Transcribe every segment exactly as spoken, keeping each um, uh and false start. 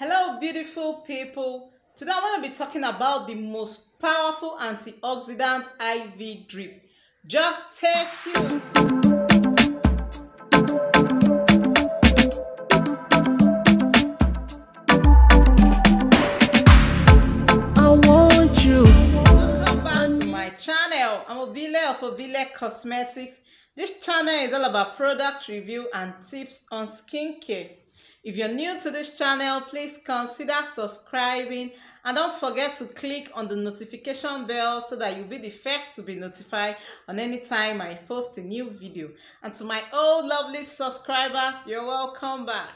Hello beautiful people, today I'm going to be talking about the most powerful antioxidant I V drip. Just stay tuned. I want you. Welcome back to my channel. I'm Obile of Obile Cosmetics. This channel is all about product review and tips on skincare. If you're new to this channel, please consider subscribing and don't forget to click on the notification bell so that you'll be the first to be notified on any time I post a new video. And to my old lovely subscribers, you're welcome back.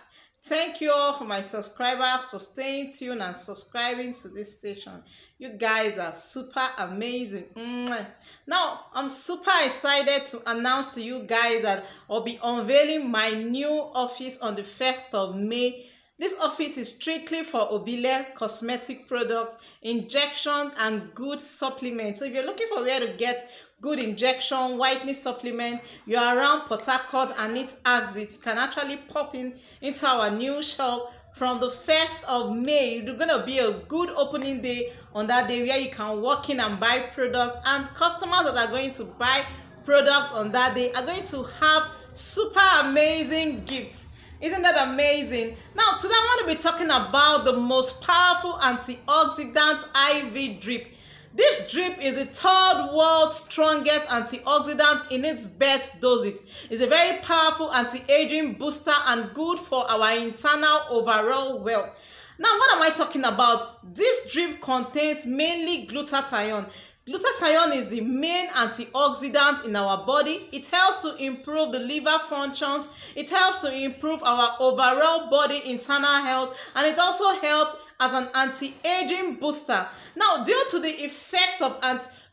Thank you all for my subscribers for staying tuned and subscribing to this station. You guys are super amazing. Mm-hmm. Now, I'm super excited to announce to you guys that I'll be unveiling my new office on the first of May. This office is strictly for Obile cosmetic products, injections, and good supplements. So if you're looking for where to get good injection, whitening supplement, you're around Port Harcourt and its axis, you can actually pop in into our new shop. From the first of May, it's gonna be a good opening day on that day where you can walk in and buy products, and customers that are going to buy products on that day are going to have super amazing gifts. Isn't that amazing? Now today I want to be talking about the most powerful antioxidant I V drip. This drip is the third world's strongest antioxidant in its best dosage. It's a very powerful anti-aging booster and good for our internal overall health. Now, what am I talking about? This drip contains mainly glutathione. Glutathione is the main antioxidant in our body. It helps to improve the liver functions. It helps to improve our overall body internal health, and it also helps as an anti-aging booster. Now, due to the effect of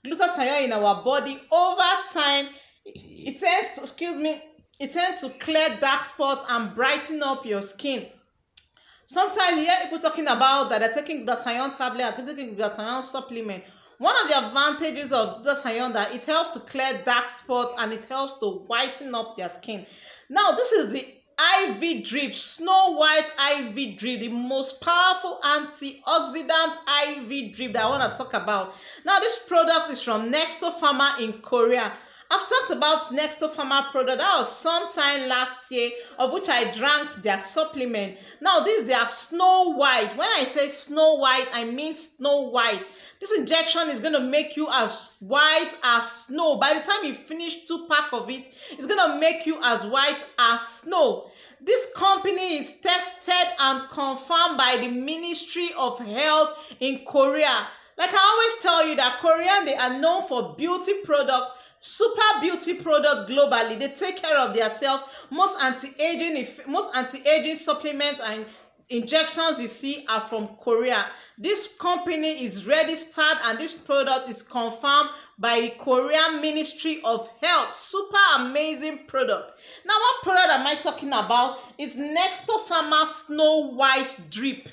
glutathione in our body over time, it tends to, excuse me, it tends to clear dark spots and brighten up your skin. Sometimes you hear people talking about that they're taking glutathione tablet, they're taking glutathione supplement. One of the advantages of glutathione that it helps to clear dark spots and it helps to whiten up their skin. Now, this is the I V drip, Snow White I V drip, the most powerful antioxidant I V drip that I want to talk about. Now, this product is from Nexto Pharma in Korea. I've talked about Nexto Pharma product, that was sometime last year, of which I drank their supplement. Now, this is their Snow White. When I say Snow White, I mean Snow White. This injection is going to make you as white as snow. By the time you finish two packs of it, it's going to make you as white as snow. This company is tested and confirmed by the Ministry of Health in Korea. Like I always tell you that Korean, they are known for beauty products, super beauty product globally. They take care of themselves. Most anti-aging, most anti-aging supplements and injections you see are from Korea. This company is registered and this product is confirmed by the Korean Ministry of Health. Super amazing product. Now, what product am I talking about? It's Nexto Pharma Snow White drip,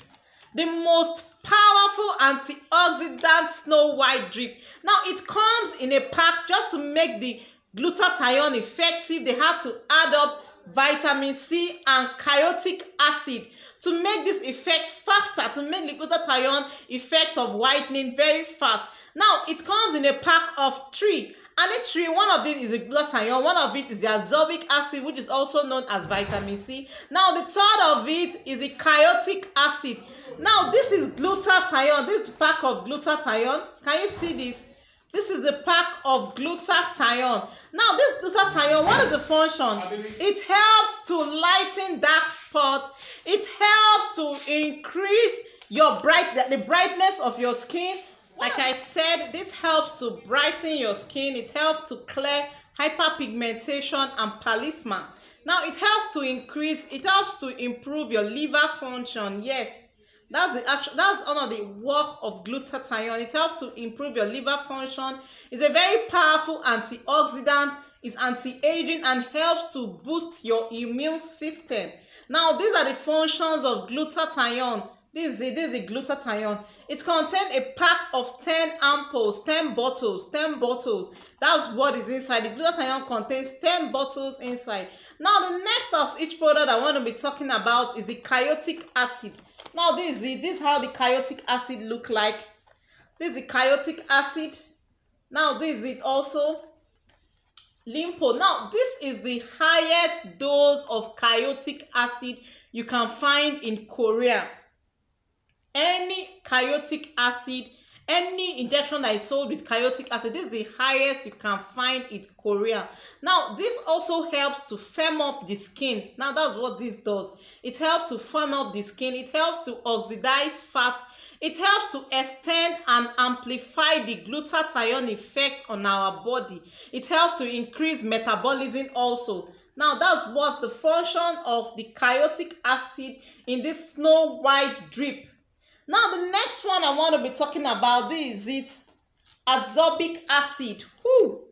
the most powerful antioxidant Snow White drip. Now, it comes in a pack. Just to make the glutathione effective, they have to add up vitamin C and kojic acid to make this effect faster, to make the glutathione effect of whitening very fast. Now, it comes in a pack of three, and each three, one of them is the glutathione, one of it is the ascorbic acid, which is also known as vitamin C. Now, the third of it is the kojic acid. Now, this is glutathione, this pack of glutathione. Can you see this? This is the pack of glutathione. Now, this glutathione, what is the function? It helps to lighten dark spots. It helps to increase your bright, the brightness of your skin. Like I said, this helps to brighten your skin. It helps to clear hyperpigmentation and palisma. Now, it helps to increase, it helps to improve your liver function. Yes. That's the actual, that's one of the work of glutathione. It helps to improve your liver function. It's a very powerful antioxidant. It's anti-aging and helps to boost your immune system. Now, these are the functions of glutathione. This is, this is the glutathione. It contains a pack of ten ampoules, ten bottles, ten bottles. That's what is inside. The glutathione contains ten bottles inside. Now, the next of each product I want to be talking about is the kojic acid. Now this is this is how the kojic acid look like. This is the kojic acid. Now this is it also. Limpo. Now this is the highest dose of kojic acid you can find in Korea. Any kojic acid, any injection that is sold with kojic acid, this is the highest you can find in Korea. Now this also helps to firm up the skin. Now that's what this does. It helps to firm up the skin. It helps to oxidize fat. It helps to extend and amplify the glutathione effect on our body. It helps to increase metabolism also. Now that's what the function of the kojic acid in this Snow White drip. Now the next one I want to be talking about, this is it, ascorbic acid. Whew.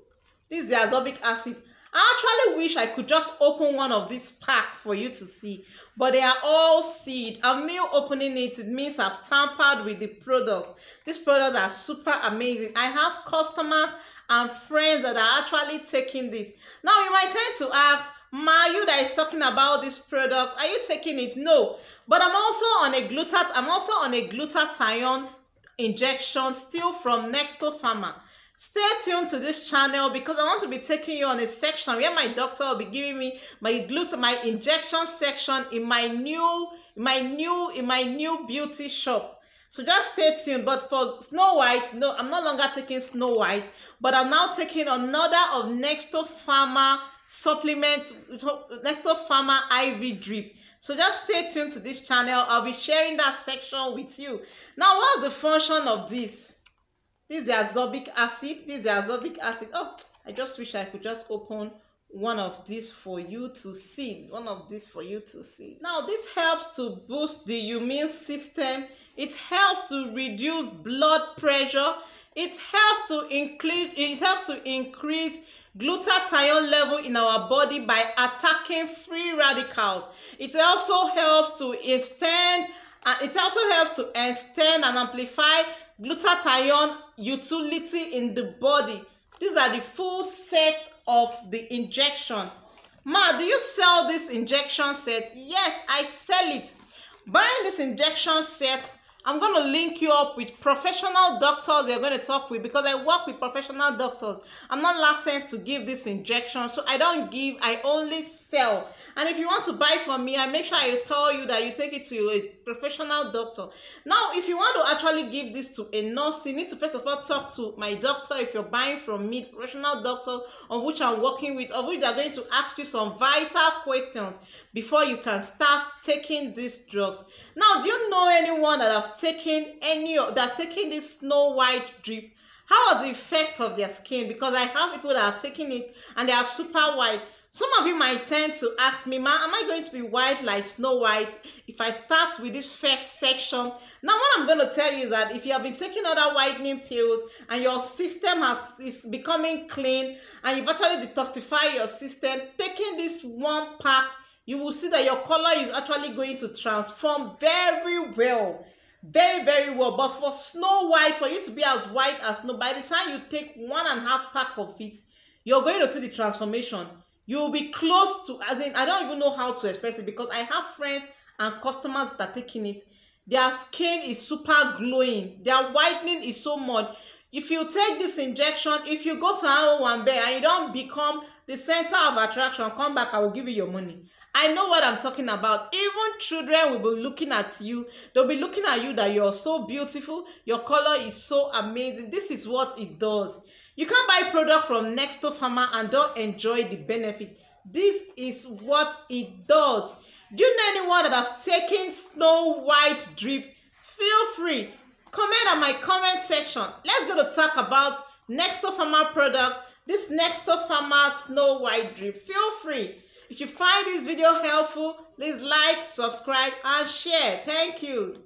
This is the ascorbic acid. I actually wish I could just open one of these pack for you to see, but they are all sealed. And me opening it, it means I've tampered with the product. These products are super amazing. I have customers and friends that are actually taking this. Now you might tend to ask, Ma, you that is talking about this product, are you taking it? No, but I'm also on a glutat. I'm also on a glutathione injection, still from Nexto Pharma. Stay tuned to this channel because I want to be taking you on a section where my doctor will be giving me my glut my injection section in my new my new in my new beauty shop. So just stay tuned. But for Snow White, no, I'm no longer taking Snow White, but I'm now taking another of Nexto Pharma supplements, Nexto Pharma I V drip. So just stay tuned to this channel. I'll be sharing that section with you. Now, what's the function of this? This is the ascorbic acid. This is the ascorbic acid. Oh, I just wish I could just open one of these for you to see. One of these for you to see. Now, this helps to boost the immune system. It helps to reduce blood pressure. It helps to increase. It helps to increase glutathione level in our body by attacking free radicals. It also helps to extend. Uh, it also helps to extend and amplify glutathione utility in the body. These are the full set of the injection. Ma, do you sell this injection set? Yes, I sell it. Buying this injection set, I'm going to link you up with professional doctors you're going to talk with, because I work with professional doctors. I'm not licensed to give this injection, so I don't give, I only sell. And if you want to buy from me, I make sure I tell you that you take it to a professional doctor. Now, if you want to actually give this to a nurse, you need to first of all talk to my doctor if you're buying from me, professional doctor, on which I'm working with, of which they're going to ask you some vital questions before you can start taking these drugs. Now, do you know anyone that have taking any of that taking this Snow White drip? How was the effect of their skin? Because I have people that have taken it and they are super white. Some of you might tend to ask me, Ma, am I going to be white like Snow White if I start with this first section? Now, what I'm going to tell you is that if you have been taking other whitening pills and your system has, is becoming clean and you've actually detoxify your system, taking this one pack, you will see that your color is actually going to transform very well. Very, very well. But for Snow White, for you to be as white as snow, by the time you take one and a half pack of it, you're going to see the transformation. You'll be close to, as in, I don't even know how to express it, because I have friends and customers that are taking it. Their skin is super glowing. Their whitening is so much. If you take this injection, if you go to Awowambe and you don't become the center of attraction, come back, I will give you your money. I know what I'm talking about. Even children will be looking at you. They'll be looking at you that you're so beautiful. Your color is so amazing. This is what it does. You can buy product from Nexto Pharma and don't enjoy the benefit. This is what it does. Do you know anyone that have taken Snow White drip? Feel free. Comment on my comment section. Let's go to talk about Nexto Pharma product. This Nexto Pharma Snow White drip. Feel free. If you find this video helpful, please like, subscribe, and share. Thank you.